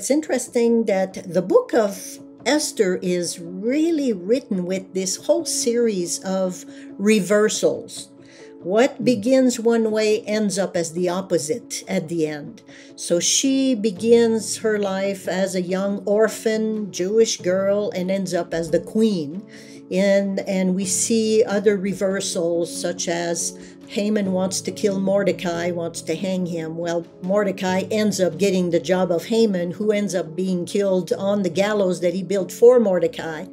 It's interesting that the book of Esther is really written with this whole series of reversals. What begins one way ends up as the opposite at the end. So she begins her life as a young orphan Jewish girl and ends up as the queen. And we see other reversals, such as Haman wants to kill Mordecai, wants to hang him. Well, Mordecai ends up getting the job of Haman, who ends up being killed on the gallows that he built for Mordecai.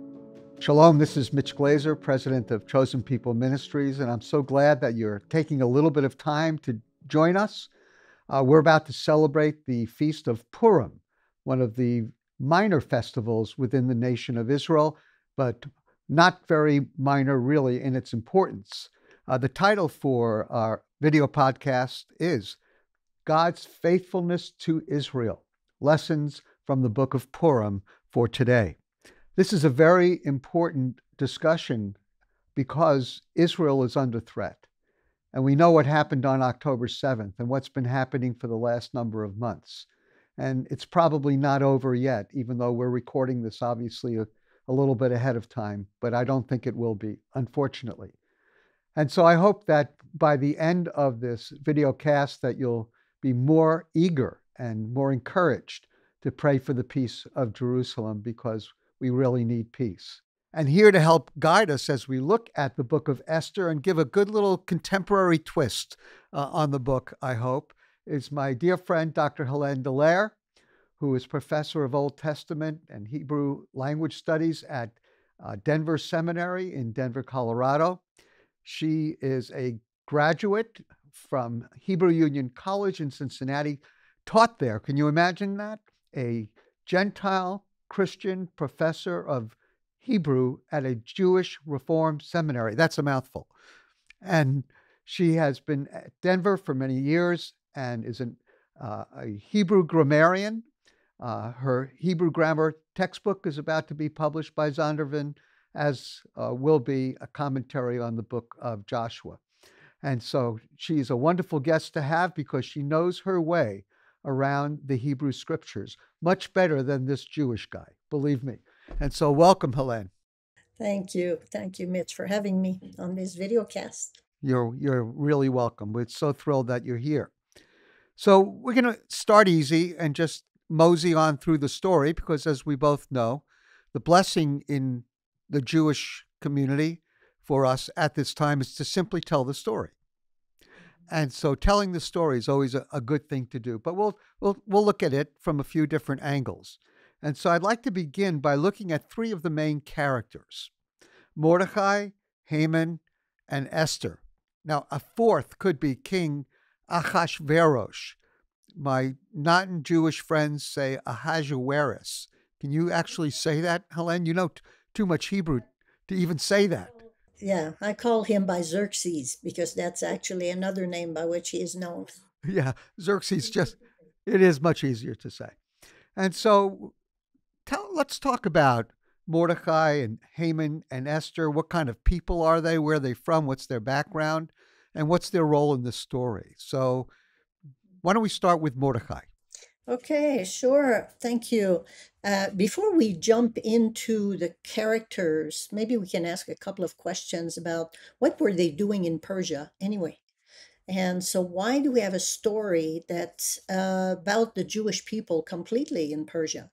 Shalom, this is Mitch Glaser, president of Chosen People Ministries, and I'm so glad that you're taking a little bit of time to join us. We're about to celebrate the Feast of Purim, one of the minor festivals within the nation of Israel, but not very minor really in its importance. The title for our video podcast is God's Faithfulness to Israel, Lessons from the Book of Purim for Today. This is a very important discussion because Israel is under threat. And we know what happened on October 7th and what's been happening for the last number of months. And it's probably not over yet, even though we're recording this obviously a little bit ahead of time, but I don't think it will be, unfortunately. And so I hope that by the end of this video cast that you'll be more eager and more encouraged to pray for the peace of Jerusalem, because we really need peace. And here to help guide us as we look at the book of Esther and give a good little contemporary twist on the book, I hope, is my dear friend, Dr. Helene Dallaire, who is professor of Old Testament and Hebrew language studies at Denver Seminary in Denver, Colorado. She is a graduate from Hebrew Union College in Cincinnati, taught there. Can you imagine that? A Gentile Christian professor of Hebrew at a Jewish Reform seminary. That's a mouthful. And she has been at Denver for many years and is a Hebrew grammarian. Her Hebrew grammar textbook is about to be published by Zondervan, as will be a commentary on the book of Joshua. And so she's a wonderful guest to have because she knows her way around the Hebrew scriptures, much better than this Jewish guy, believe me. And so welcome, Helene. Thank you. Thank you, Mitch, for having me on this video cast. You're really welcome. We're so thrilled that you're here. So we're going to start easy and just mosey on through the story, because as we both know, the blessing in the Jewish community for us at this time is to simply tell the story. And so telling the story is always a good thing to do, but we'll look at it from a few different angles. And so I'd like to begin by looking at three of the main characters, Mordecai, Haman, and Esther. Now, a fourth could be King Ahasuerus. My non-Jewish friends say Ahasuerus. Can you actually say that, Helene? You know too much Hebrew to even say that. Yeah, I call him by Xerxes, because that's actually another name by which he is known. Yeah, Xerxes, just, it is much easier to say. And so let's talk about Mordecai and Haman and Esther. What kind of people are they? Where are they from? What's their background? And what's their role in this story? So why don't we start with Mordecai? Okay, sure. Thank you. Before we jump into the characters, maybe we can ask a couple of questions about what were they doing in Persia anyway? And so why do we have a story that's about the Jewish people completely in Persia?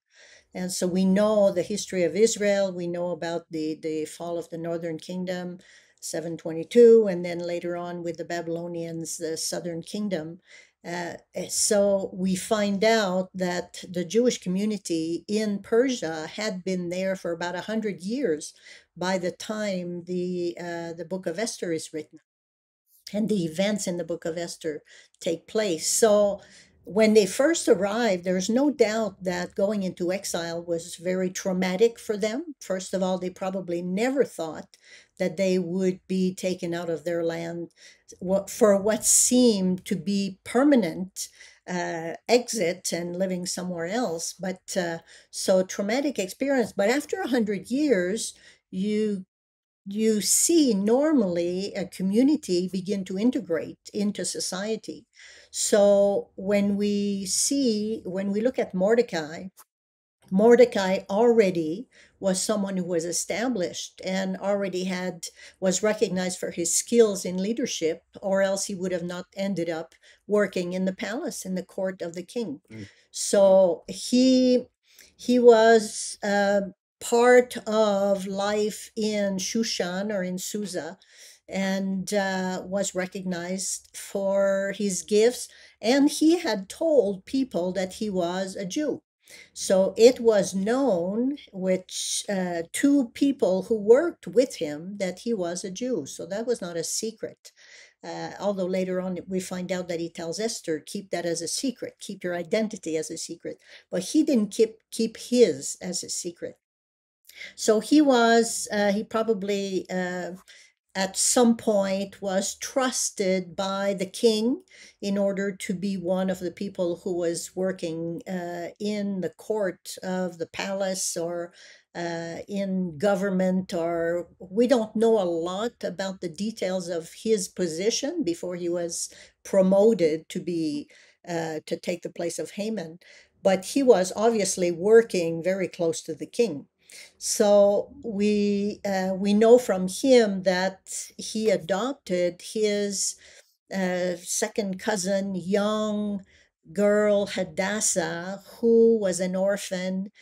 And so we know the history of Israel. We know about the fall of the Northern Kingdom, 722, and then later on with the Babylonians, the Southern Kingdom. So we find out that the Jewish community in Persia had been there for about 100 years by the time the Book of Esther is written and the events in the Book of Esther take place. So when they first arrived, there's no doubt that going into exile was very traumatic for them. First of all, they probably never thought that they would be taken out of their land for what seemed to be permanent exit and living somewhere else. But so traumatic experience. But after 100 years, you you see normally a community begin to integrate into society. So when we look at Mordecai, Mordecai already was someone who was established and already was recognized for his skills in leadership, or else he would have not ended up working in the palace, in the court of the king. So he was part of life in Shushan or in Susa, and was recognized for his gifts. And he had told people that he was a Jew. So it was known, which two people who worked with him, that he was a Jew. So that was not a secret. Although later on we find out that he tells Esther, keep that as a secret, keep your identity as a secret. But he didn't keep his as a secret. So he probably at some point was trusted by the king in order to be one of the people who was working in the court of the palace, or in government, or we don't know a lot about the details of his position before he was promoted to take the place of Haman. But he was obviously working very close to the king. So we know from him that he adopted his second cousin, young girl Hadassah, who was an orphan,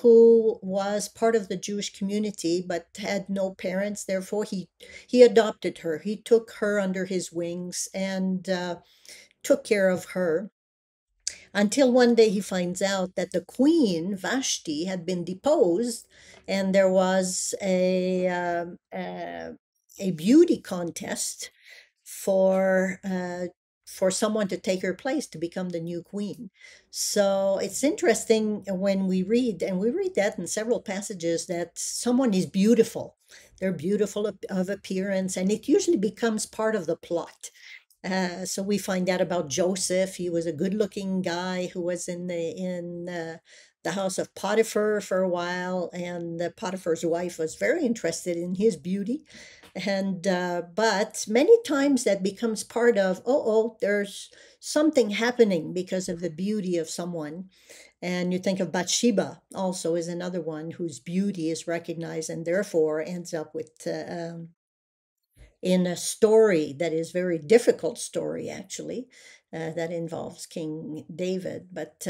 who was part of the Jewish community but had no parents. Therefore, he adopted her. He took her under his wings and took care of her, until one day he finds out that the queen, Vashti, had been deposed, and there was a beauty contest for someone to take her place, to become the new queen. So it's interesting when we read that in several passages, that someone is beautiful. They're beautiful of appearance, and it usually becomes part of the plot. So we find out about Joseph. He was a good-looking guy who was in the house of Potiphar for a while, and Potiphar's wife was very interested in his beauty. And but many times that becomes part of, oh, there's something happening because of the beauty of someone. And you think of Bathsheba also is another one whose beauty is recognized and therefore ends up with in a story that is very difficult story, actually, that involves King David. But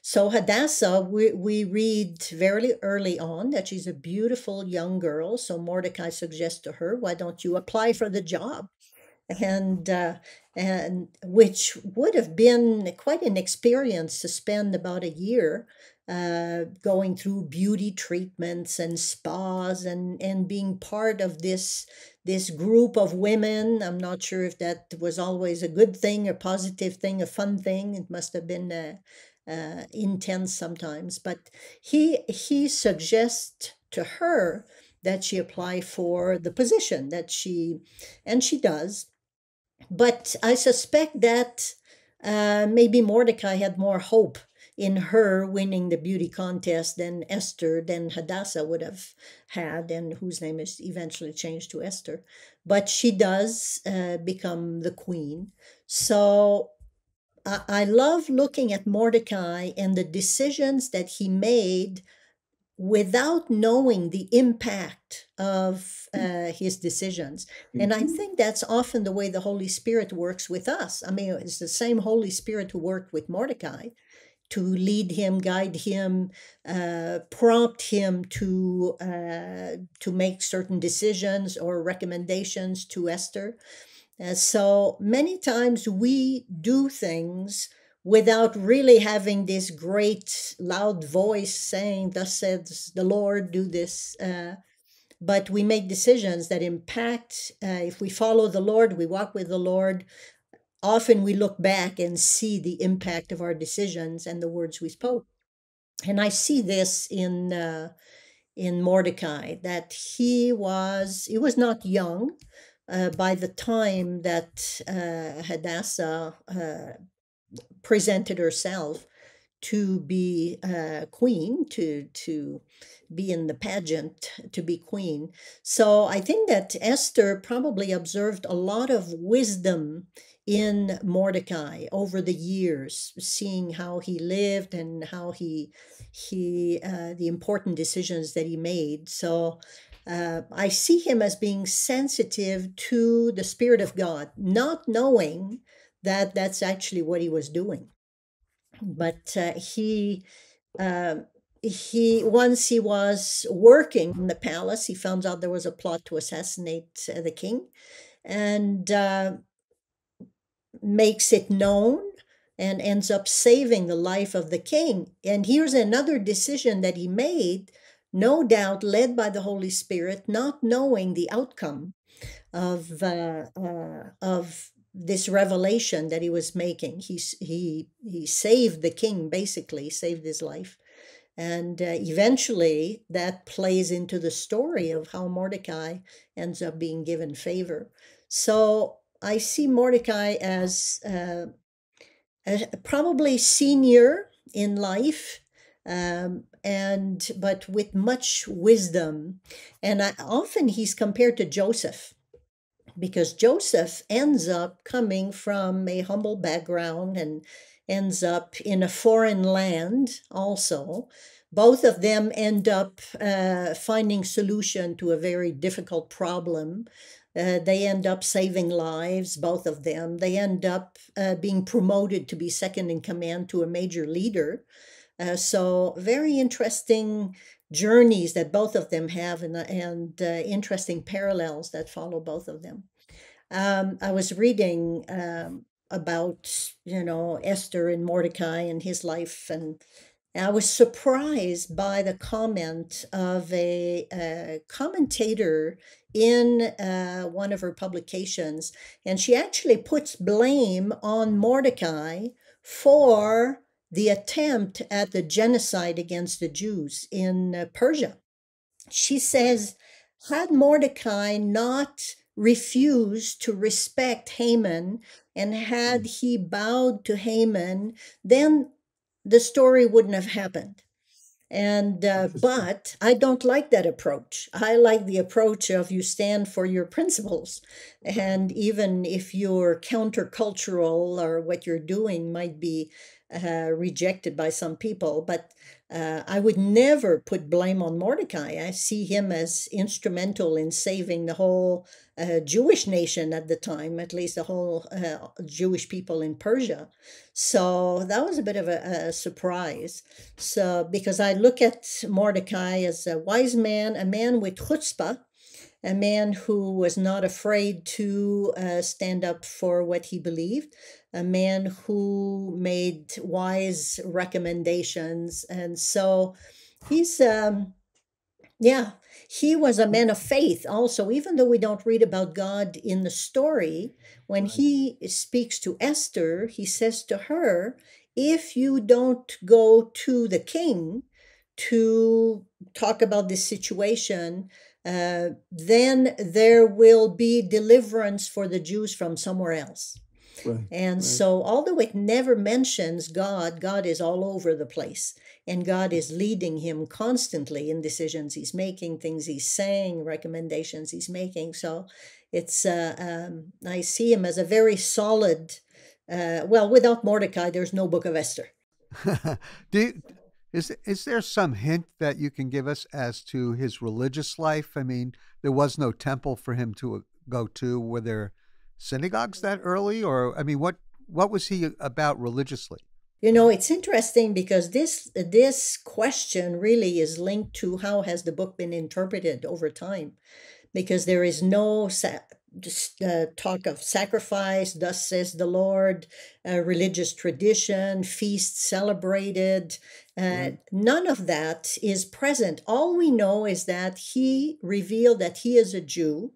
so Hadassah, we read very early on that she's a beautiful young girl. So Mordecai suggests to her, why don't you apply for the job? And which would have been quite an experience to spend about a year going through beauty treatments and spas, and being part of this group of women. I'm not sure if that was always a good thing, a positive thing, a fun thing. It must have been intense sometimes. But he suggests to her that she apply for the position, and she does. But I suspect that maybe Mordecai had more hope in her winning the beauty contest than Esther, than Hadassah would have had, and whose name is eventually changed to Esther. But she does become the queen. So I love looking at Mordecai and the decisions that he made without knowing the impact of his decisions. And I think that's often the way the Holy Spirit works with us. I mean, it's the same Holy Spirit who worked with Mordecai, to lead him, guide him, prompt him to make certain decisions or recommendations to Esther. So many times we do things without really having this great loud voice saying, thus says the Lord, do this. But we make decisions that impact. If we follow the Lord, we walk with the Lord, often we look back and see the impact of our decisions and the words we spoke. And I see this in Mordecai, that he was not young by the time that Hadassah presented herself to be queen, to be in the pageant, to be queen. So I think that Esther probably observed a lot of wisdom in Mordecai over the years, seeing how he lived and how he the important decisions that he made. So I see him as being sensitive to the Spirit of God, not knowing that that's actually what he was doing. But once he was working in the palace, he found out there was a plot to assassinate the king, and makes it known and ends up saving the life of the king. And here's another decision that he made, no doubt led by the Holy Spirit, not knowing the outcome of this revelation that he was making. He saved the king, basically saved his life. And eventually that plays into the story of how Mordecai ends up being given favor. So I see Mordecai as probably senior in life, but with much wisdom. And often he's compared to Joseph, because Joseph ends up coming from a humble background and ends up in a foreign land also. Both of them end up finding solution to a very difficult problem. They end up saving lives, both of them. They end up being promoted to be second in command to a major leader. So very interesting journeys that both of them have, and interesting parallels that follow both of them. I was reading about, Esther and Mordecai and his life, and I was surprised by the comment of a commentator in one of her publications, and she actually puts blame on Mordecai for the attempt at the genocide against the Jews in Persia. She says, had Mordecai not refused to respect Haman, and had he bowed to Haman, then the story wouldn't have happened. And but I don't like that approach. I like the approach of you stand for your principles, and even if you're countercultural or what you're doing might be rejected by some people, but I would never put blame on Mordecai. I see him as instrumental in saving the whole Jewish nation at the time, at least the whole Jewish people in Persia. So that was a bit of a surprise. So because I look at Mordecai as a wise man, a man with chutzpah, a man who was not afraid to stand up for what he believed, a man who made wise recommendations. And so he's, he was a man of faith also. Even though we don't read about God in the story, when he speaks to Esther, he says to her, if you don't go to the king to talk about this situation, then there will be deliverance for the Jews from somewhere else. Right, and right. So although it never mentions God, God is all over the place, and God is leading him constantly in decisions he's making, things he's saying, recommendations he's making. So it's I see him as a very solid, well, without Mordecai, there's no Book of Esther. Is there some hint that you can give us as to his religious life? I mean, there was no temple for him to go to. Were there synagogues that early? Or, I mean, what was he about religiously? You know, it's interesting because this question really is linked to how has the book been interpreted over time, because there is no talk of sacrifice, thus says the Lord, religious tradition, feasts celebrated. None of that is present. All we know is that he revealed that he is a Jew,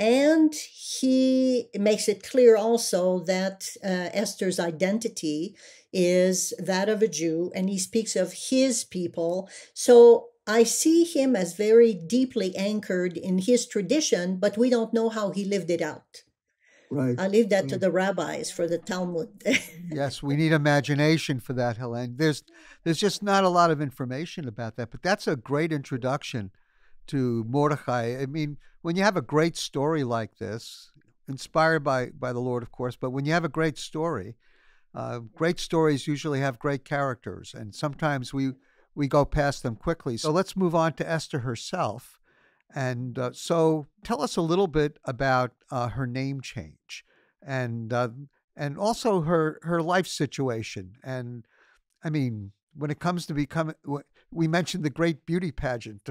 and he makes it clear also that Esther's identity is that of a Jew, and he speaks of his people. So I see him as very deeply anchored in his tradition, but we don't know how he lived it out. Right. I leave that to the rabbis for the Talmud. Yes, we need imagination for that, Helene. There's just not a lot of information about that, but that's a great introduction to Mordecai. I mean, when you have a great story like this, inspired by the Lord, of course, but when you have a great story, great stories usually have great characters, and sometimes we go past them quickly. So let's move on to Esther herself. And so tell us a little bit about her name change and also her life situation. And I mean, when it comes to becoming, we mentioned the great beauty pageant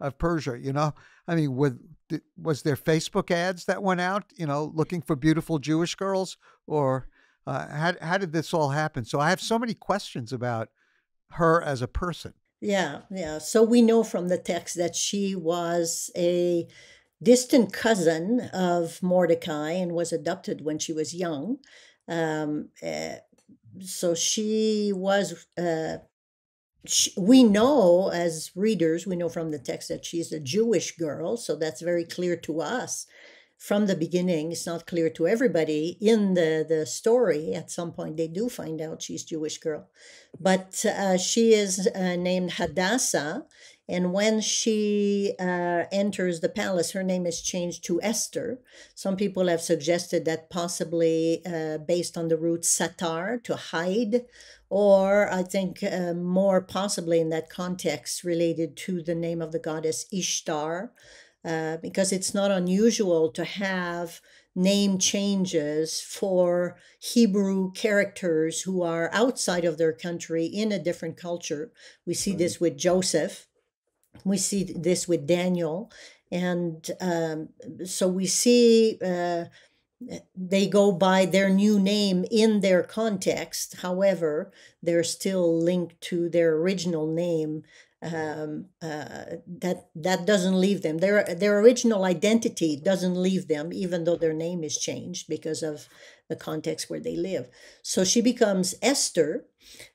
of Persia, you know, I mean, was there Facebook ads that went out, you know, looking for beautiful Jewish girls, or how did this all happen? So I have so many questions about her as a person. Yeah, yeah. So we know from the text that she was a distant cousin of Mordecai and was adopted when she was young. So she was, we know as readers, we know from the text that she's a Jewish girl. So that's very clear to us from the beginning. It's not clear to everybody in the story. At some point, they do find out she's Jewish girl. But she is named Hadassah. And when she enters the palace, her name is changed to Esther. Some people have suggested that possibly based on the root satar, to hide, or I think more possibly in that context related to the name of the goddess Ishtar, because it's not unusual to have name changes for Hebrew characters who are outside of their country in a different culture. We see this with Joseph. We see this with Daniel. And so we see they go by their new name in their context. However, they're still linked to their original name. That doesn't leave them. Their original identity doesn't leave them, even though their name is changed because of the context where they live. So she becomes Esther,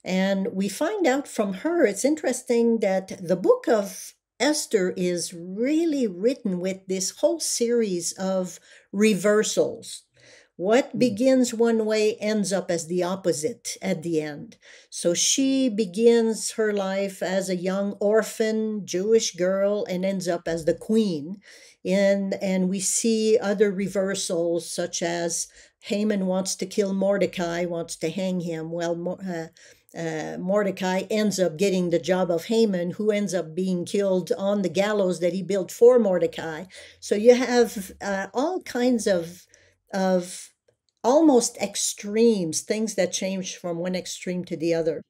and we find out from her, it's interesting that the book of Esther is really written with this whole series of reversals. What begins one way ends up as the opposite at the end. So she begins her life as a young orphan Jewish girl and ends up as the queen. And we see other reversals, such as Haman wants to kill Mordecai, wants to hang him. Well, Mordecai ends up getting the job of Haman, who ends up being killed on the gallows that he built for Mordecai. So you have all kinds of almost extremes, things that change from one extreme to the other.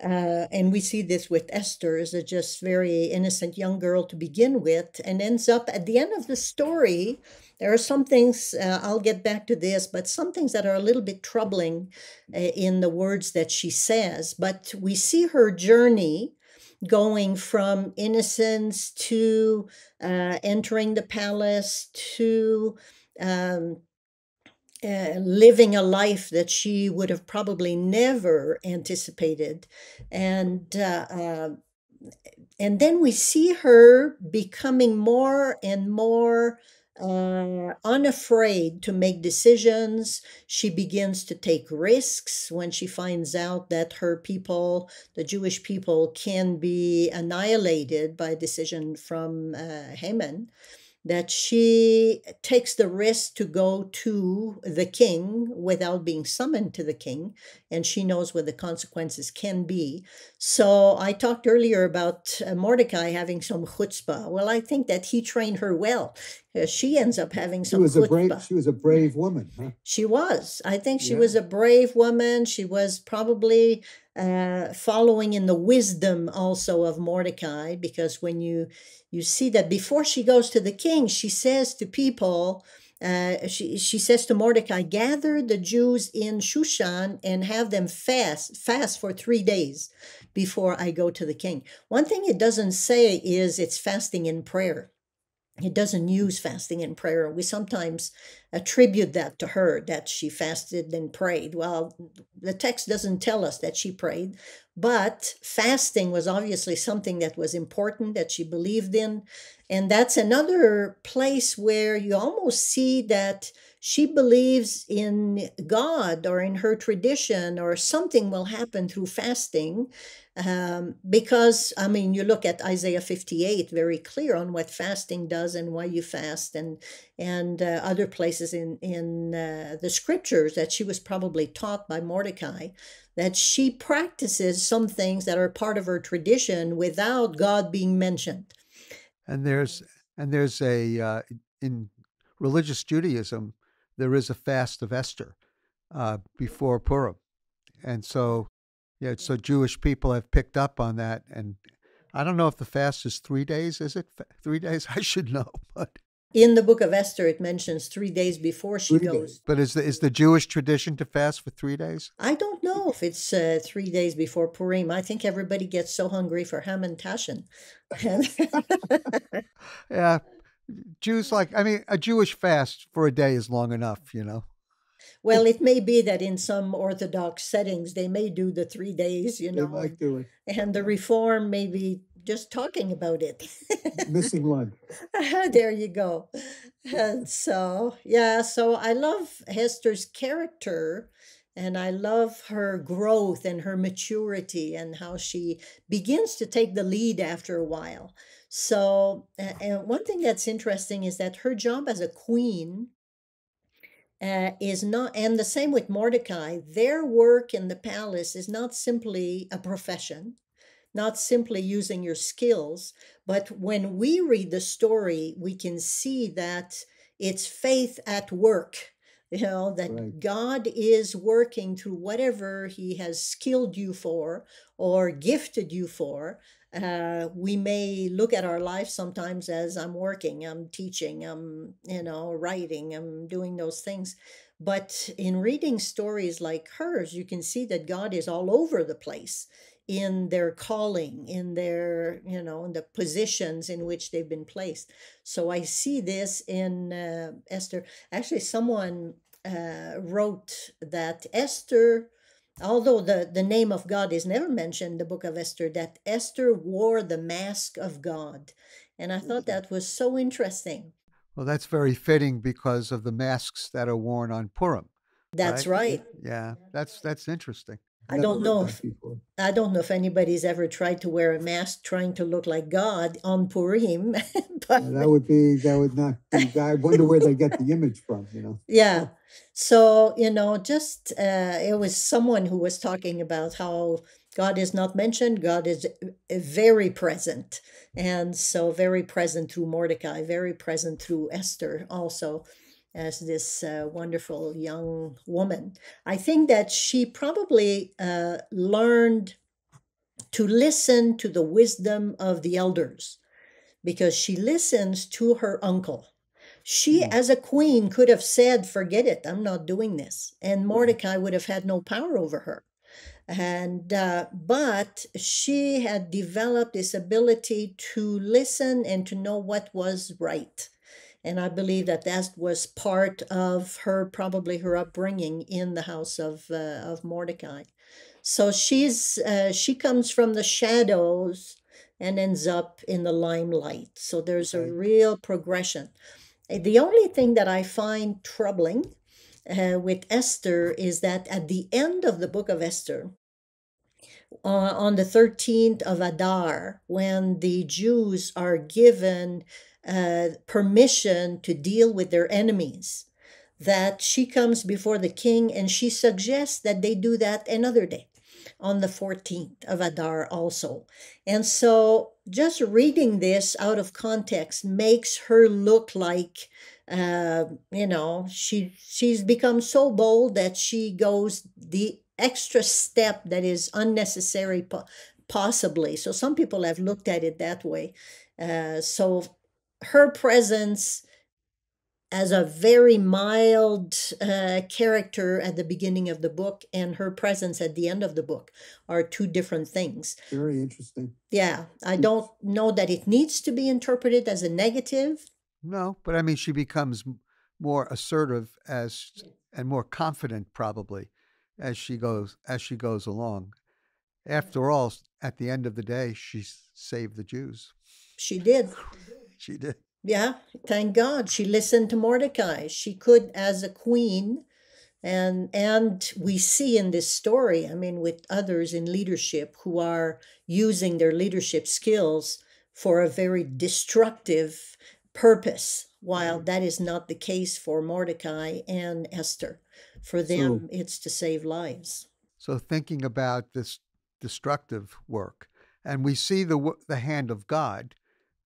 And we see this with Esther as a just very innocent young girl to begin with, and ends up at the end of the story. There are some things, I'll get back to this, but some things that are a little bit troubling in the words that she says. But we see her journey going from innocence to entering the palace to living a life that she would have probably never anticipated. And then we see her becoming more and more unafraid to make decisions. She begins to take risks when she finds out that her people, the Jewish people, can be annihilated by a decision from Haman, that she takes the risk to go to the king without being summoned to the king, and she knows what the consequences can be. So I talked earlier about Mordecai having some chutzpah. Well, I think that he trained her well. She ends up having some chutzpah. She was a brave woman. Huh? She was. I think she was a brave woman. She was probably following in the wisdom also of Mordecai, because when you see that before she goes to the king, she says to people, she says to Mordecai, gather the Jews in Shushan and have them fast for 3 days before I go to the king. One thing it doesn't say is it's fasting and prayer. It doesn't use fasting and prayer. We sometimes attribute that to her, that she fasted and prayed. Well, the text doesn't tell us that she prayed, but fasting was obviously something that was important, that she believed in. And that's another place where you almost see that she believes in God or in her tradition, or something will happen through fasting. Because, I mean, you look at Isaiah 58, very clear on what fasting does and why you fast, and other places in the scriptures that she was probably taught by Mordecai, that she practices some things that are part of her tradition without God being mentioned. And there's a, in religious Judaism, there is a fast of Esther before Purim. And so, yeah, so Jewish people have picked up on that, and I don't know if the fast is 3 days. Is it 3 days? I should know, but in the Book of Esther, it mentions 3 days before she goes. But is the Jewish tradition to fast for 3 days? I don't know if it's 3 days before Purim. I think everybody gets so hungry for hamantashen. Yeah, Jews like, I mean, a Jewish fast for a day is long enough, you know. Well, it may be that in some Orthodox settings, they may do the 3 days, you know, like doing. And the Reform may be just talking about it. Missing one. There you go. And so, yeah, so I love Esther's character, and I love her growth and her maturity and how she begins to take the lead after a while. So, and one thing that's interesting is that her job as a queen is not, and the same with Mordecai, their work in the palace is not simply a profession, not simply using your skills, but when we read the story, we can see that it's faith at work, you know, that right. God is working through whatever he has skilled you for or gifted you for. We may look at our life sometimes as I'm working, I'm teaching, I'm, you know, writing, I'm doing those things. But in reading stories like hers, you can see that God is all over the place in their calling, in their, you know, in the positions in which they've been placed. So I see this in Esther. Actually, someone wrote that Esther, although the name of God is never mentioned in the Book of Esther, that Esther wore the mask of God. And I thought that was so interesting. Well, that's very fitting because of the masks that are worn on Purim. That's right. Yeah, that's interesting. I don't know if anybody's ever tried to wear a mask trying to look like God on Purim. But yeah, that would not be, I wonder where they get the image from, you know. Yeah. So, you know, just it was someone who was talking about how God is not mentioned. God is very present. And so very present through Mordecai, very present through Esther also, as this wonderful young woman. I think that she probably learned to listen to the wisdom of the elders, because she listens to her uncle. She, as a queen, could have said, forget it, I'm not doing this. And Mordecai would have had no power over her. And but she had developed this ability to listen and to know what was right. And I believe that that was part of her, probably her upbringing in the house of Mordecai. So she comes from the shadows and ends up in the limelight. So there's a real progression. The only thing that I find troubling with Esther is that at the end of the Book of Esther, on the 13th of Adar, when the Jews are given permission to deal with their enemies, that she comes before the king and she suggests that they do that another day, on the 14th of Adar also. And so just reading this out of context makes her look like, you know, she's become so bold that she goes the extra step that is unnecessary possibly. So some people have looked at it that way. So her presence as a very mild character at the beginning of the book and her presence at the end of the book are two different things. Very interesting. Yeah. I don't know that it needs to be interpreted as a negative. No, but I mean, she becomes more assertive as and more confident probably as she goes along. After all, at the end of the day, she saved the Jews. She did. She did. Yeah, thank God she listened to Mordecai. She could, as a queen, and we see in this story, I mean, with others in leadership who are using their leadership skills for a very destructive purpose, while that is not the case for Mordecai and Esther. For them, it's to save lives. So thinking about this destructive work, and we see the hand of God.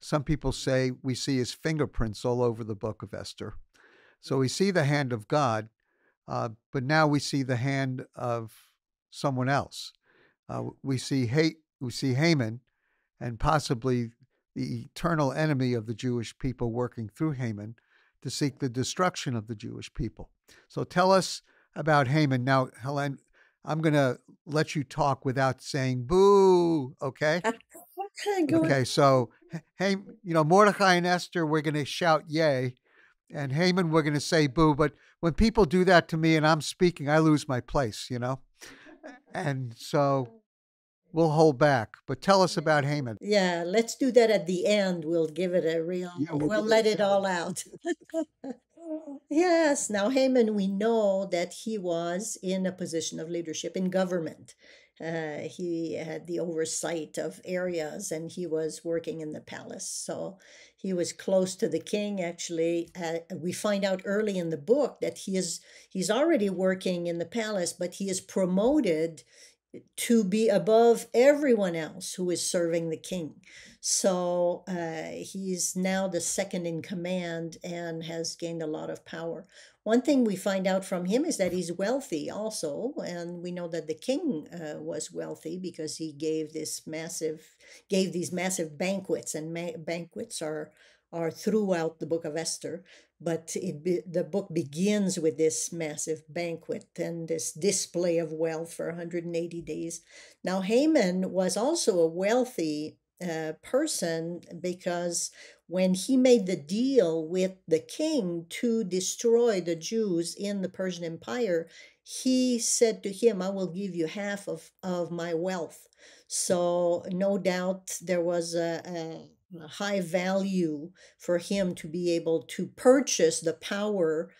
Some people say we see his fingerprints all over the book of Esther. So we see the hand of God, but now we see the hand of someone else. We see hate, we see Haman, and possibly the eternal enemy of the Jewish people working through Haman to seek the destruction of the Jewish people. So tell us about Haman. Now, Helene, I'm going to let you talk without saying boo, okay? Okay, so, you know, Mordecai and Esther, we're going to shout yay, and Haman, we're going to say boo, but when people do that to me and I'm speaking, I lose my place, you know? And so we'll hold back, but tell us about Haman. Yeah, let's do that at the end. We'll give it a real, yeah, we'll let it all out. Yes, now Haman, we know that he was in a position of leadership in government. He had the oversight of areas, and he was working in the palace. So he was close to the king, actually. We find out early in the book that he's already working in the palace, but he is promoted to be above everyone else who is serving the king. So he's now the second in command and has gained a lot of power. One thing we find out from him is that he's wealthy also, and we know that the king was wealthy because he gave these massive banquets, and banquets are throughout the book of Esther, but the book begins with this massive banquet and this display of wealth for 180 days. Now, Haman was also a wealthy person because when he made the deal with the king to destroy the Jews in the Persian Empire, he said to him, I will give you half of my wealth. So no doubt there was a high value for him to be able to purchase the power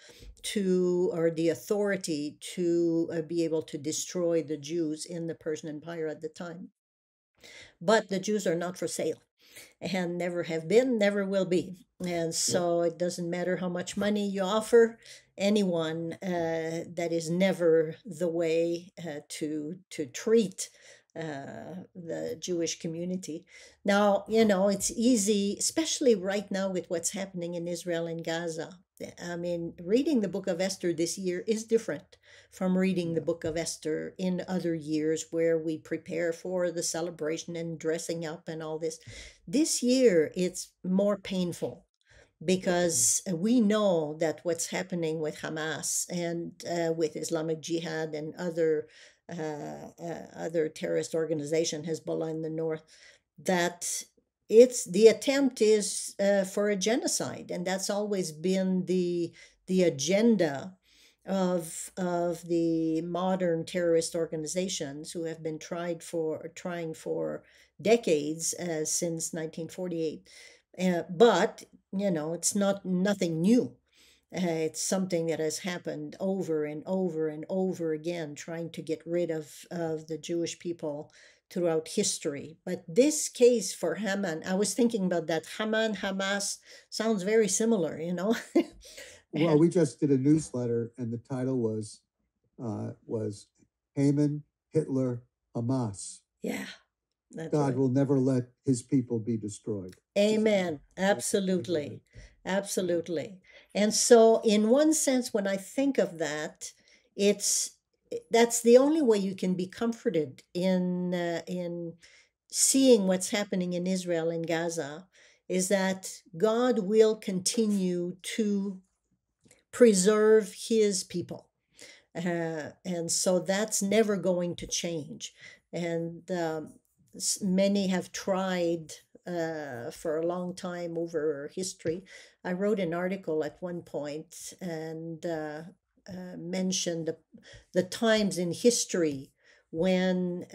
to, or the authority to be able to destroy the Jews in the Persian Empire at the time. But the Jews are not for sale, and never have been, never will be. And so it doesn't matter how much money you offer anyone, that is never the way to treat the Jewish community. Now, you know, it's easy, especially right now with what's happening in Israel and Gaza. I mean, reading the book of Esther this year is different from reading the book of Esther in other years where we prepare for the celebration and dressing up and all this. This year, it's more painful because we know that what's happening with Hamas and with Islamic Jihad and other terrorist organization, Hezbollah in the north, that it's the attempt is for a genocide, and that's always been the agenda of the modern terrorist organizations who have been trying for decades since 1948. But you know, it's nothing new. It's something that has happened over and over and over again, trying to get rid of the Jewish people throughout history. But this case for Haman, I was thinking about that. Haman, Hamas, sounds very similar, you know? Well, we just did a newsletter, and the title was Haman, Hitler, Hamas. Yeah. That's God right. Will never let his people be destroyed. Amen. Absolutely. Absolutely. And so in one sense, when I think of that, that's the only way you can be comforted in seeing what's happening in Israel and Gaza, is that God will continue to preserve his people. And so that's never going to change. And many have tried for a long time over history. I wrote an article at one point and mentioned the times in history when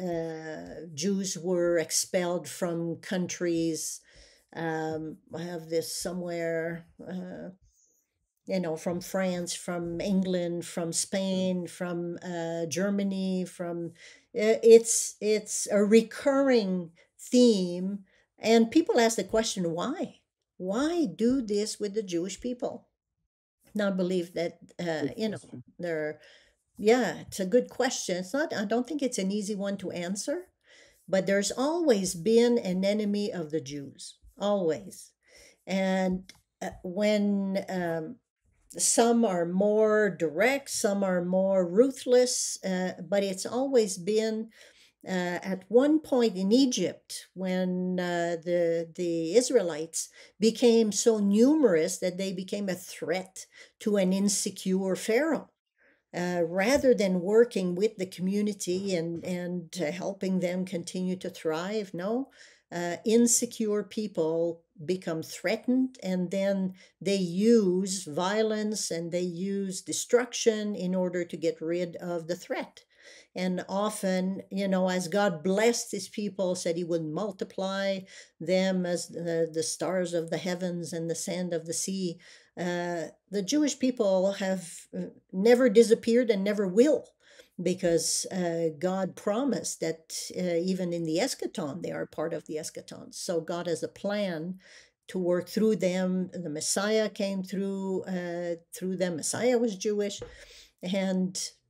Jews were expelled from countries I have this somewhere, you know, from France, from England, from Spain, from Germany, from it's a recurring theme. And people ask the question, why? Why do this with the Jewish people? Now, I believe that, you know, they're, yeah, it's a good question. It's not, I don't think it's an easy one to answer, but there's always been an enemy of the Jews, always. And when some are more direct, some are more ruthless, but it's always been, at one point in Egypt, when the Israelites became so numerous that they became a threat to an insecure pharaoh, rather than working with the community and helping them continue to thrive, no, insecure people become threatened, and then they use violence and they use destruction in order to get rid of the threat. And often, you know, as God blessed his people, said he would multiply them as the stars of the heavens and the sand of the sea, the Jewish people have never disappeared and never will, because God promised that even in the eschaton, they are part of the eschaton. So God has a plan to work through them. The Messiah came through them. Messiah was Jewish.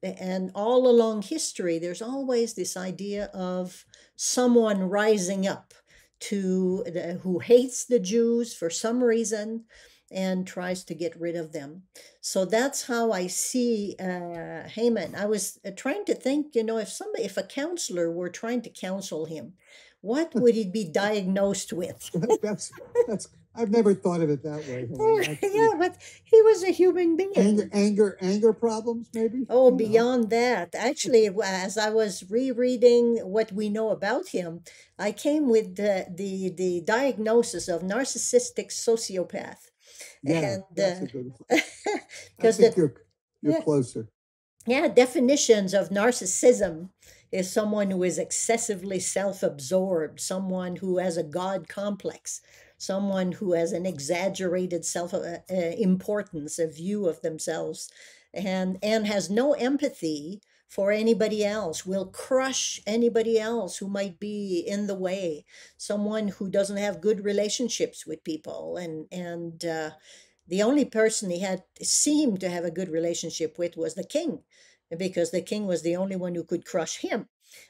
And all along history, there's always this idea of someone rising up to who hates the Jews for some reason and tries to get rid of them. So that's how I see Haman. I was trying to think, you know, if a counselor were trying to counsel him, what would he be diagnosed with? That's I've never thought of it that way. Yeah, but he was a human being. Anger problems, maybe? Oh, beyond that. Actually, as I was rereading what we know about him, I came with the diagnosis of narcissistic sociopath. Yeah, and, that's a good one. I think you're closer. Yeah, definitions of narcissism is someone who is excessively self-absorbed, someone who has a God complex, someone who has an exaggerated self-importance, a view of themselves, and has no empathy for anybody else, will crush anybody else who might be in the way, someone who doesn't have good relationships with people. And the only person he had seemed to have a good relationship with was the king, because the king was the only one who could crush him.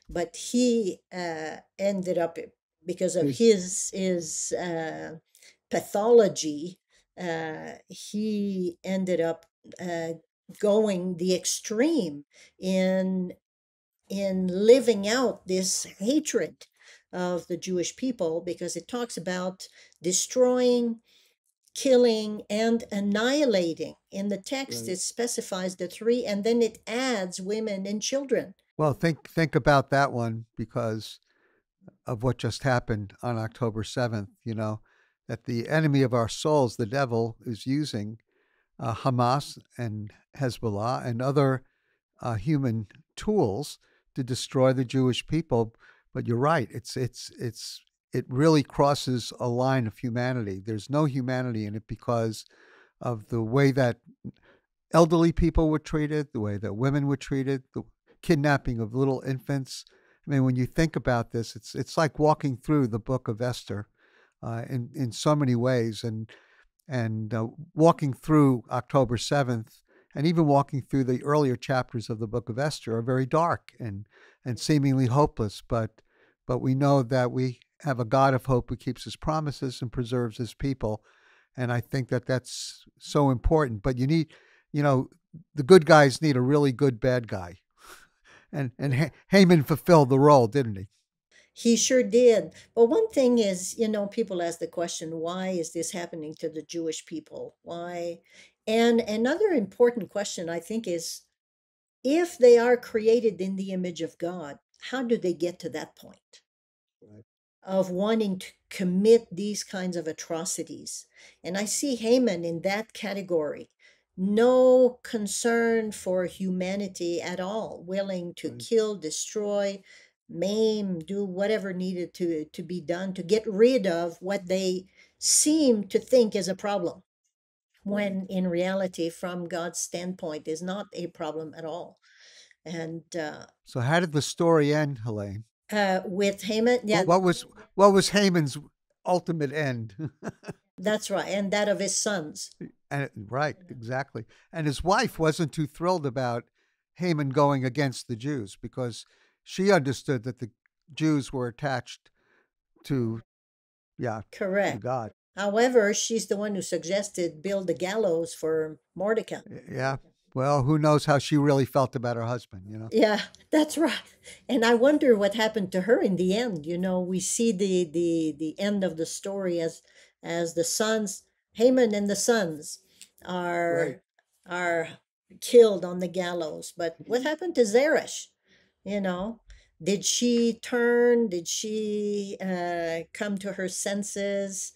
But he ended up, because of his pathology, he ended up going the extreme in living out this hatred of the Jewish people, because it talks about destroying, killing, and annihilating. In the text, right, it specifies the three, and then it adds women and children. Well, think about that one, because of what just happened on October 7th, you know, that the enemy of our souls, the devil, is using Hamas and Hezbollah and other human tools to destroy the Jewish people. But you're right, it really crosses a line of humanity. There's no humanity in it because of the way that elderly people were treated, the way that women were treated, the kidnapping of little infants. I mean, when you think about this, it's like walking through the Book of Esther in so many ways, and walking through October 7th, and even walking through the earlier chapters of the Book of Esther are very dark and seemingly hopeless. But we know that we have a God of hope who keeps his promises and preserves his people, and I think that that's so important. But you need, you know, the good guys need a really good bad guy. And Haman fulfilled the role, didn't he? He sure did. But one thing is, you know, people ask the question, why is this happening to the Jewish people? Why? And another important question, I think, is if they are created in the image of God, how do they get to that point of wanting to commit these kinds of atrocities? And I see Haman in that category. No concern for humanity at all, willing to kill, destroy, maim, do whatever needed to be done to get rid of what they seem to think is a problem, when in reality, from God's standpoint, is not a problem at all. And so, how did the story end, Helene? With Haman, yeah. What was Haman's ultimate end? That's right, and that of his sons. And right, exactly. And his wife wasn't too thrilled about Haman going against the Jews, because she understood that the Jews were attached to, yeah, correct, to God. However, she's the one who suggested build the gallows for Mordecai. Yeah. Well, who knows how she really felt about her husband, you know? Yeah, that's right. And I wonder what happened to her in the end. You know, we see the end of the story as the sons, Haman and the sons are killed on the gallows. But what happened to Zeresh? You know, did she turn? Did she come to her senses?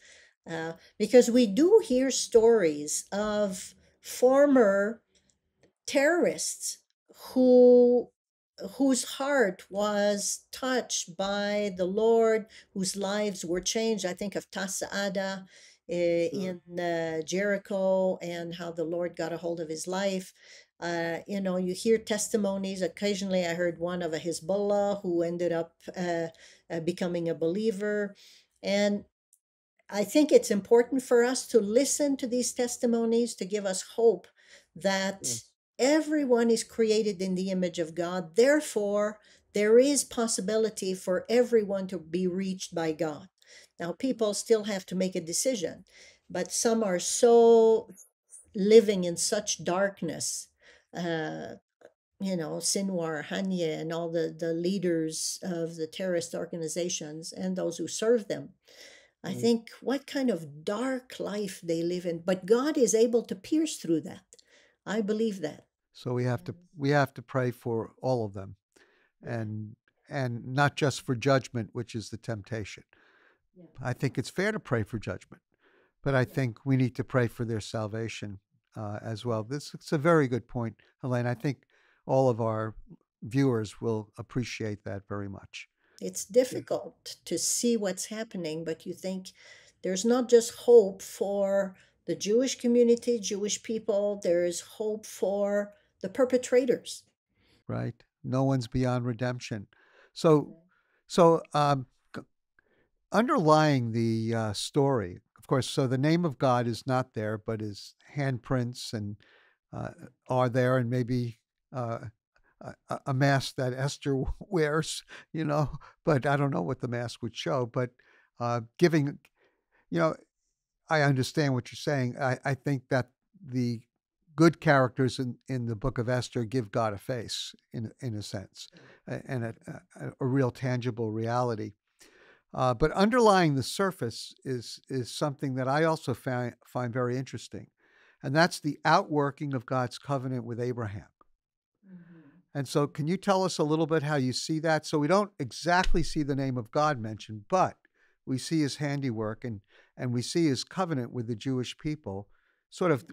Because we do hear stories of former terrorists whose heart was touched by the Lord, whose lives were changed. I think of Tasa'ada in Jericho, and how the Lord got a hold of his life. You know, you hear testimonies. Occasionally I heard one of a Hezbollah who ended up becoming a believer. And I think it's important for us to listen to these testimonies to give us hope that everyone is created in the image of God. Therefore, there is possibility for everyone to be reached by God. Now, people still have to make a decision, but some are so living in such darkness. You know, Sinwar, Hanye, and all the leaders of the terrorist organizations and those who serve them. I think what kind of dark life they live in, but God is able to pierce through that. I believe that. So we have to pray for all of them, and not just for judgment, which is the temptation. Yeah. I think it's fair to pray for judgment, but I think we need to pray for their salvation as well. It's a very good point, Helene. I think all of our viewers will appreciate that very much. It's difficult to see what's happening, but you think there's not just hope for the Jewish community, Jewish people, there is hope for the perpetrators. Right. No one's beyond redemption. So underlying the story, of course, so the name of God is not there, but his handprints and are there, and maybe a mask that Esther wears, you know, but I don't know what the mask would show, but giving, you know, I understand what you're saying. I think that the good characters in the Book of Esther give God a face, in a sense, and a real tangible reality. But underlying the surface is something that I also find very interesting, and that's the outworking of God's covenant with Abraham. And so can you tell us a little bit how you see that? So we don't exactly see the name of God mentioned, but we see his handiwork, and we see his covenant with the Jewish people sort of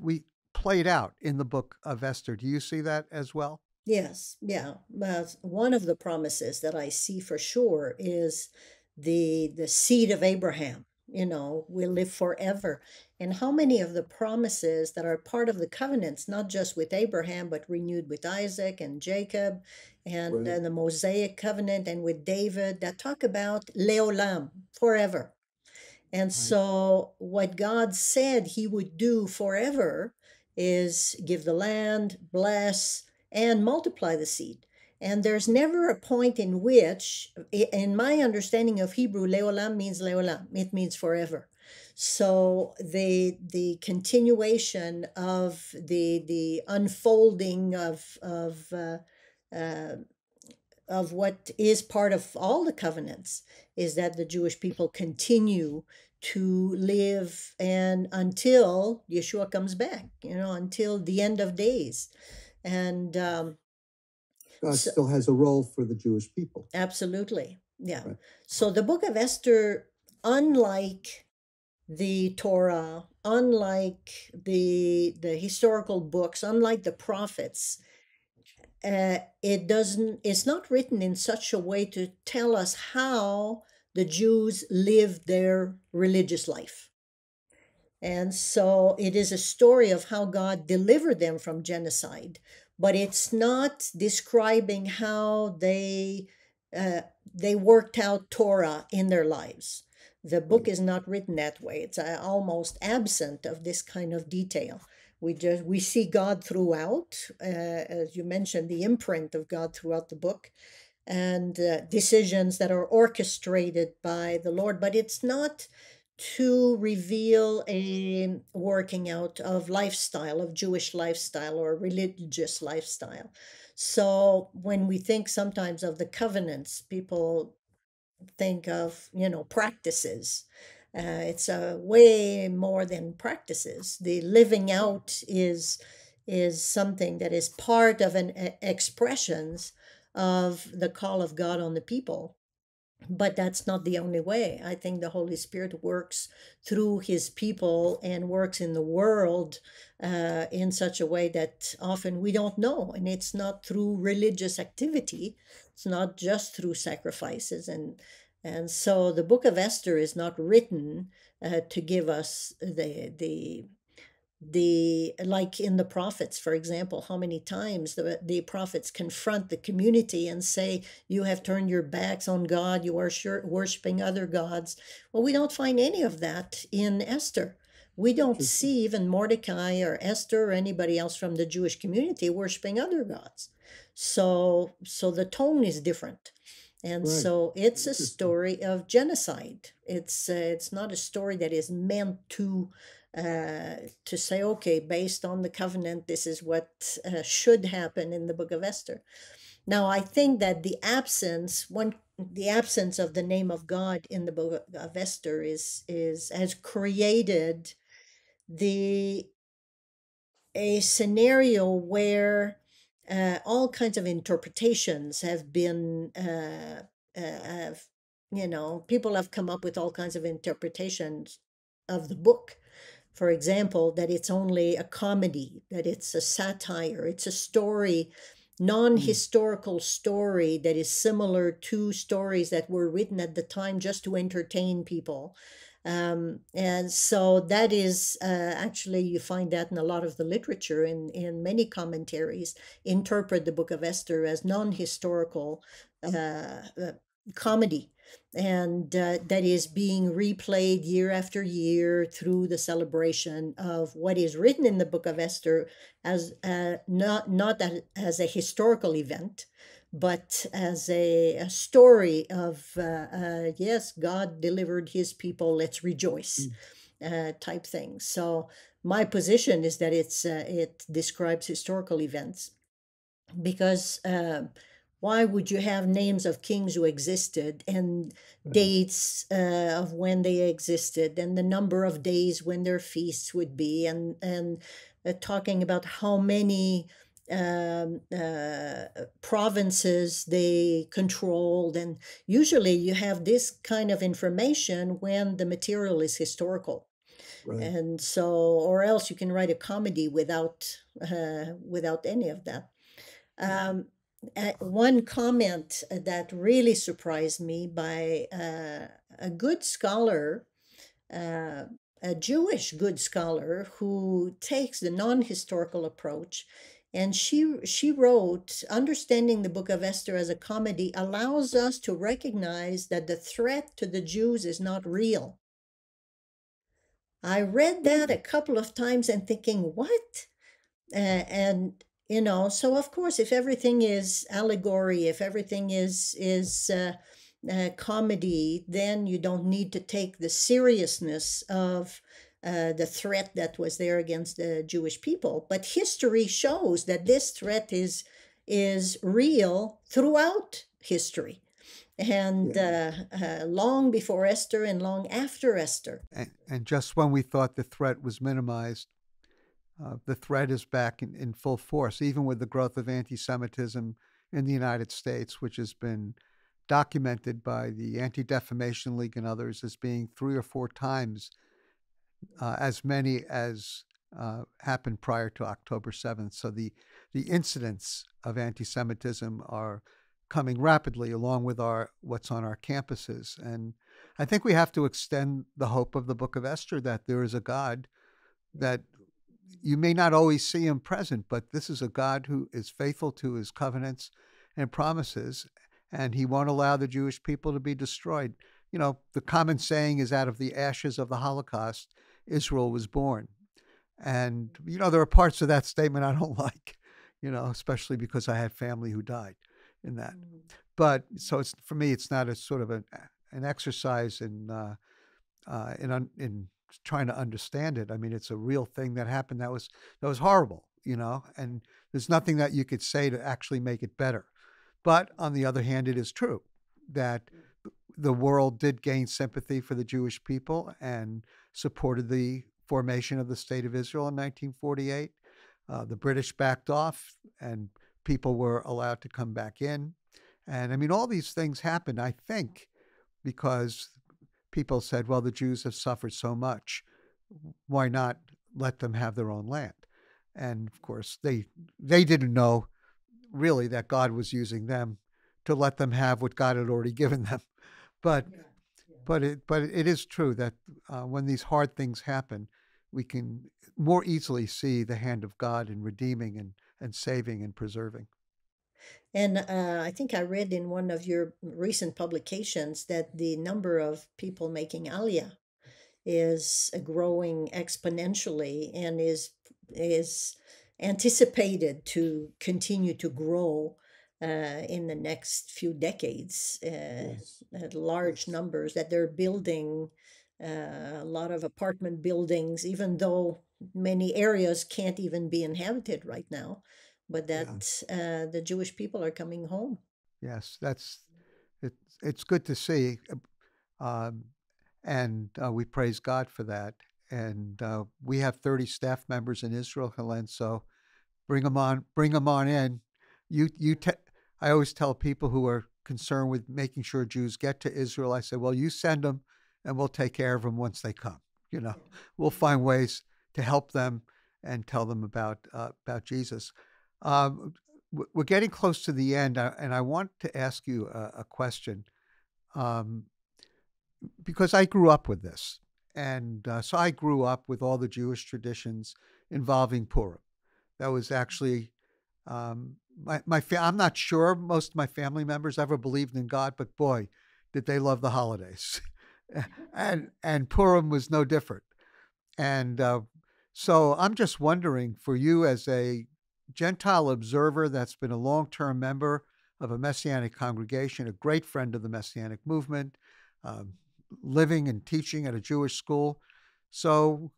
played out in the Book of Esther. Do you see that as well? Yes, yeah. One of the promises that I see for sure is the seed of Abraham, you know, will live forever. And how many of the promises that are part of the covenants, not just with Abraham, but renewed with Isaac and Jacob, and the Mosaic covenant, and with David, that talk about Leolam, forever. And so what God said he would do forever is give the land, bless, and multiply the seed. And there's never a point in which, in my understanding of Hebrew, Leolam means Leolam. It means forever. So the continuation of the unfolding of what is part of all the covenants is that the Jewish people continue to live, and until Yeshua comes back, you know, until the end of days. And God still has a role for the Jewish people. Absolutely, yeah. Right. So the Book of Esther, unlike the Torah, unlike the historical books, unlike the prophets, it doesn't. It's not written in such a way to tell us how the Jews lived their religious life. And so it is a story of how God delivered them from genocide, but it's not describing how they worked out Torah in their lives. The book is not written that way. It's almost absent of this kind of detail. We see God throughout, as you mentioned, the imprint of God throughout the book, and decisions that are orchestrated by the Lord, but it's not to reveal a working out of lifestyle, of Jewish lifestyle or religious lifestyle. So when we think sometimes of the covenants, people think of, you know, practices. It's way more than practices. The living out is something that is part of an expressions of the call of God on the people. But that's not the only way. I think the Holy Spirit works through his people and works in the world in such a way that often we don't know. And it's not through religious activity. It's not just through sacrifices. And so the Book of Esther is not written to give us the like in the prophets, for example, how many times the prophets confront the community and say, you have turned your backs on God, you are worshiping other gods. Well, we don't find any of that in Esther. We don't see even Mordecai or Esther or anybody else from the Jewish community worshiping other gods. So the tone is different. And so it's a story of genocide. It's not a story that is meant to say, okay, based on the covenant, this is what should happen in the Book of Esther. Now, I think that the absence of the name of God in the Book of Esther has created a scenario where all kinds of interpretations have been you know, people have come up with all kinds of interpretations of the book. For example, that it's only a comedy, that it's a satire, it's a story, non-historical story that is similar to stories that were written at the time just to entertain people. And so that is actually, you find that in a lot of the literature, in many commentaries, interpret the Book of Esther as non-historical comedy. And that is being replayed year after year through the celebration of what is written in the Book of Esther as not as a historical event, but as a story of, yes, God delivered his people, let's rejoice, type thing. So my position is that it describes historical events, because why would you have names of kings who existed and dates of when they existed and the number of days when their feasts would be, and talking about how many provinces they controlled? And usually you have this kind of information when the material is historical. Right. And so, or else you can write a comedy without any of that. One comment that really surprised me by a good scholar, a Jewish good scholar, who takes the non-historical approach, and she wrote, "Understanding the Book of Esther as a comedy allows us to recognize that the threat to the Jews is not real." I read that a couple of times and thinking, what? And you know, so of course, if everything is allegory, if everything is comedy, then you don't need to take the seriousness of the threat that was there against the Jewish people. But history shows that this threat is real throughout history, and long before Esther and long after Esther. And just when we thought the threat was minimized, the threat is back in full force, even with the growth of anti-Semitism in the United States, which has been documented by the Anti-Defamation League and others as being 3 or 4 times as many as happened prior to October 7th. So the incidents of anti-Semitism are coming rapidly, along with what's on our campuses. And I think we have to extend the hope of the Book of Esther that there is a God that you may not always see him present, but this is a God who is faithful to his covenants and promises, and he won't allow the Jewish people to be destroyed. You know, the common saying is out of the ashes of the Holocaust, Israel was born. And, you know, there are parts of that statement I don't like, you know, especially because I had family who died in that. But so it's, for me, it's not a sort of an exercise in trying to understand it. I mean, it's a real thing that happened that was horrible, you know, and there's nothing that you could say to actually make it better. But on the other hand, it is true that the world did gain sympathy for the Jewish people and supported the formation of the State of Israel in 1948. The British backed off and people were allowed to come back in. And I mean, all these things happened, I think, because people said, well, the Jews have suffered so much. Why not let them have their own land? And of course, they didn't know really that God was using them to let them have what God had already given them. But yeah. Yeah. But it is true that when these hard things happen, we can more easily see the hand of God in redeeming and saving and preserving. And I think I read in one of your recent publications that the number of people making Aliyah is growing exponentially and is anticipated to continue to grow in the next few decades. At large numbers that they're building a lot of apartment buildings, even though many areas can't even be inhabited right now. But that the Jewish people are coming home. Yes, it's good to see, and we praise God for that. And we have 30 staff members in Israel, Helene. So bring them on in. I always tell people who are concerned with making sure Jews get to Israel, I say, well, you send them, and we'll take care of them once they come. You know, we'll find ways to help them and tell them about Jesus. We're getting close to the end, and I want to ask you a question, because I grew up with this. And so I grew up with all the Jewish traditions involving Purim. That was actually, I'm not sure most of my family members ever believed in God, but boy, did they love the holidays. and Purim was no different. And so I'm just wondering, for you as a Gentile observer that's been a long-term member of a Messianic congregation, a great friend of the Messianic movement, living and teaching at a Jewish school. So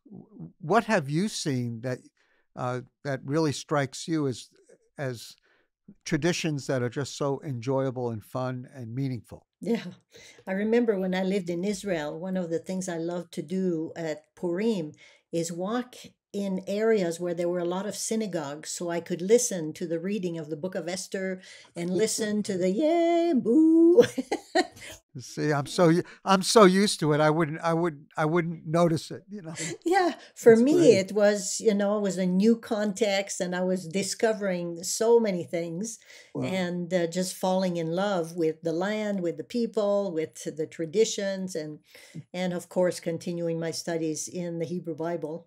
what have you seen that really strikes you as traditions that are just so enjoyable and fun and meaningful? Yeah. I remember when I lived in Israel, one of the things I loved to do at Purim is walk in areas where there were a lot of synagogues, so I could listen to the reading of the Book of Esther and listen to the yay, boo. See, I'm so used to it. I wouldn't notice it, you know. Yeah, for me, it was, you know, it was a new context, and I was discovering so many things, and just falling in love with the land, with the people, with the traditions, and of course continuing my studies in the Hebrew Bible.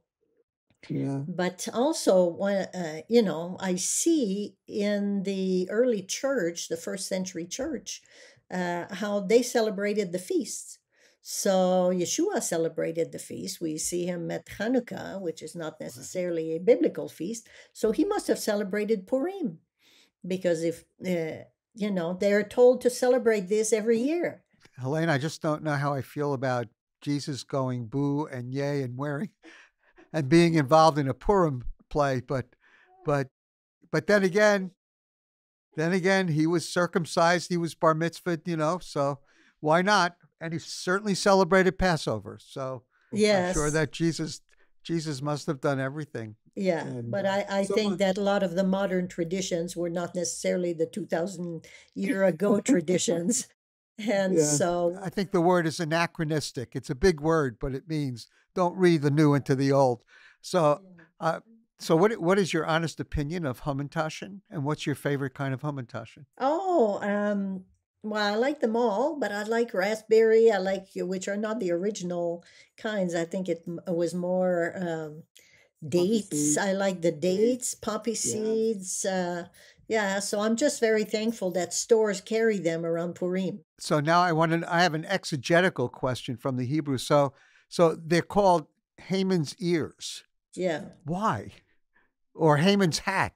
Yeah. But also, you know, I see in the early church, the first century church, how they celebrated the feasts. So Yeshua celebrated the feast. We see him at Hanukkah, which is not necessarily a biblical feast. So he must have celebrated Purim, because if, you know, they're told to celebrate this every year. Helene, I just don't know how I feel about Jesus going boo and yay and wearing... and being involved in a Purim play, but then again, he was circumcised, he was bar mitzvahed, you know, so why not? And he certainly celebrated Passover. So yes. I'm sure that Jesus must have done everything. Yeah, and, but I think that a lot of the modern traditions were not necessarily the 2,000-year-ago traditions. And so I think the word is anachronistic. It's a big word, but it means don't read the new into the old. So, so what is your honest opinion of hamantashen, and what's your favorite kind of hamantashen? Oh, Well, I like them all, but I like raspberry. I like, which are not the original kinds. I think it was more dates. I like the dates, poppy seeds. Yeah, so I'm just very thankful that stores carry them around Purim. So now I have an exegetical question from the Hebrew. So they're called Haman's ears. Yeah. Why? Or Haman's hat.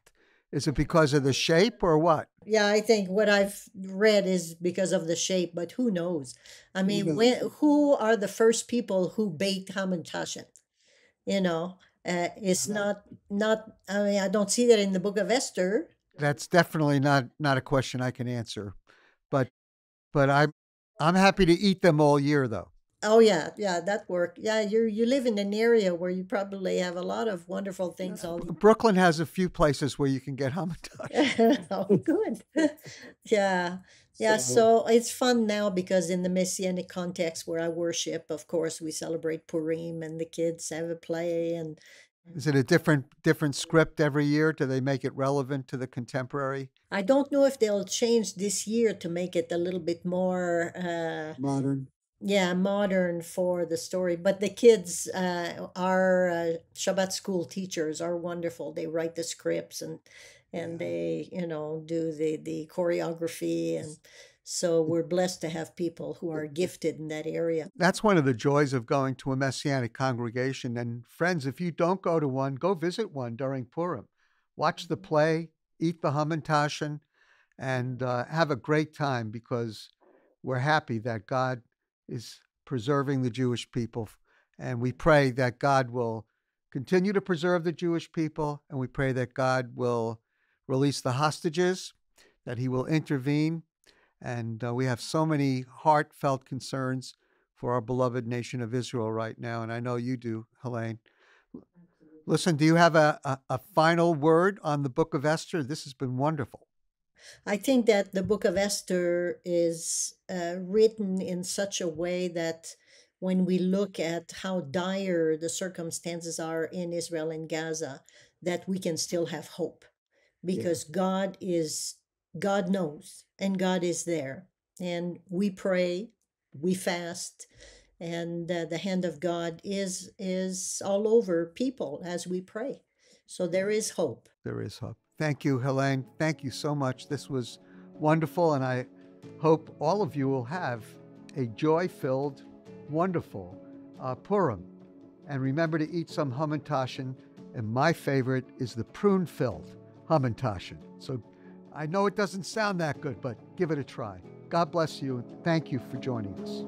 Is it because of the shape or what? Yeah, I think what I've read is because of the shape, but who knows? I mean, who are the first people who baked hamantashen? You know, it's not, I mean, I don't see that in the Book of Esther. That's definitely not a question I can answer. But I'm happy to eat them all year, though. Oh, yeah, that worked. Yeah, you live in an area where you probably have a lot of wonderful things. Brooklyn has a few places where you can get hamantashen. Oh, good. Yeah, so it's fun now because in the Messianic context where I worship, of course, we celebrate Purim and the kids have a play. And is it a different script every year? Do they make it relevant to the contemporary? I don't know if they'll change this year to make it a little bit more... modern. Yeah, modern for the story. But the kids, our Shabbat school teachers are wonderful. They write the scripts and they, you know, do the choreography. And so we're blessed to have people who are gifted in that area. That's one of the joys of going to a Messianic congregation. And friends, if you don't go to one, go visit one during Purim. Watch the play, eat the hamantashen, and have a great time because we're happy that God is preserving the Jewish people. And we pray that God will continue to preserve the Jewish people. And we pray that God will release the hostages, that he will intervene. And we have so many heartfelt concerns for our beloved nation of Israel right now. And I know you do, Helene. Listen, do you have a final word on the Book of Esther? This has been wonderful. I think that the Book of Esther is written in such a way that when we look at how dire the circumstances are in Israel and Gaza, that we can still have hope because God knows and God is there. And we pray, we fast, and the hand of God is all over people as we pray. So there is hope. There is hope. Thank you, Helene. Thank you so much. This was wonderful, and I hope all of you will have a joy-filled, wonderful Purim. And remember to eat some hamantashen, and my favorite is the prune-filled hamantashen. So I know it doesn't sound that good, but give it a try. God bless you, and thank you for joining us.